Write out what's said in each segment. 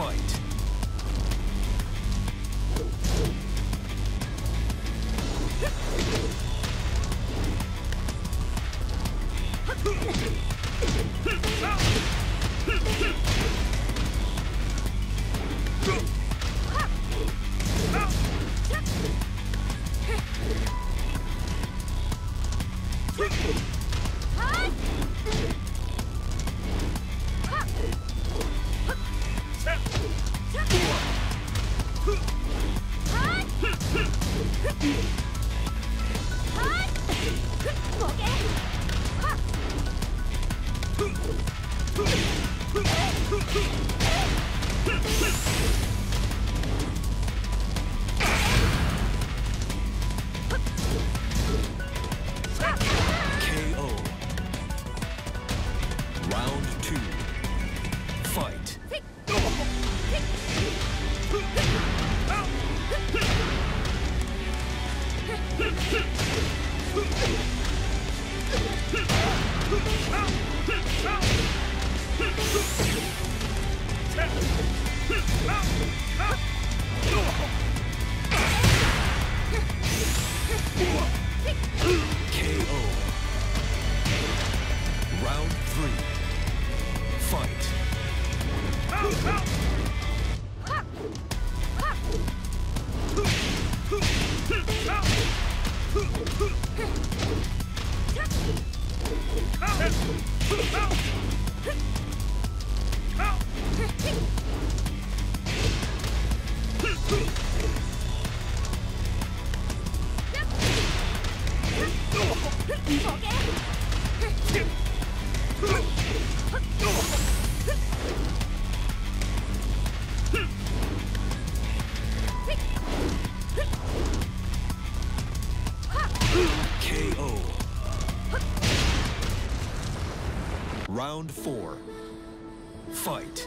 fight. Round 4. Fight.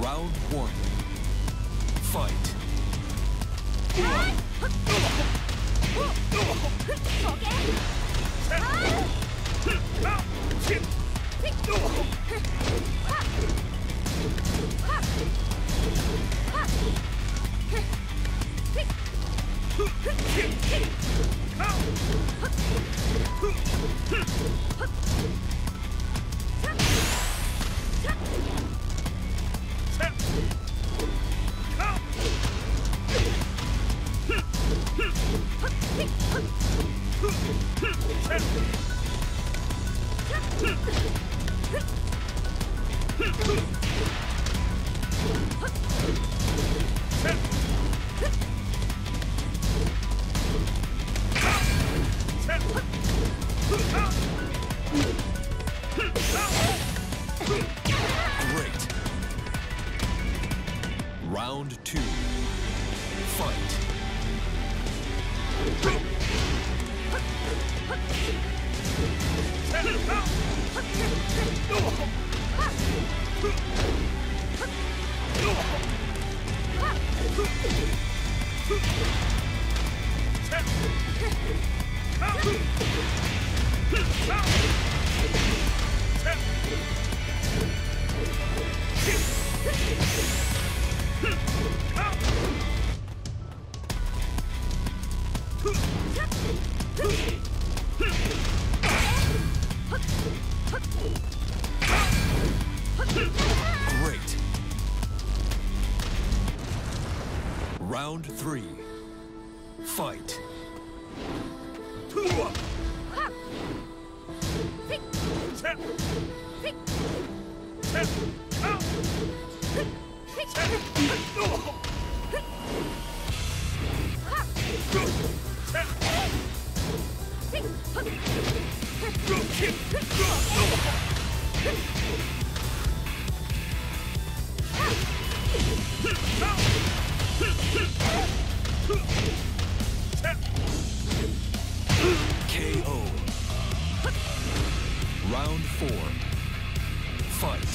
Round 1. Fight. Fight. Round 3. Fight. KO. Round 4. Fight.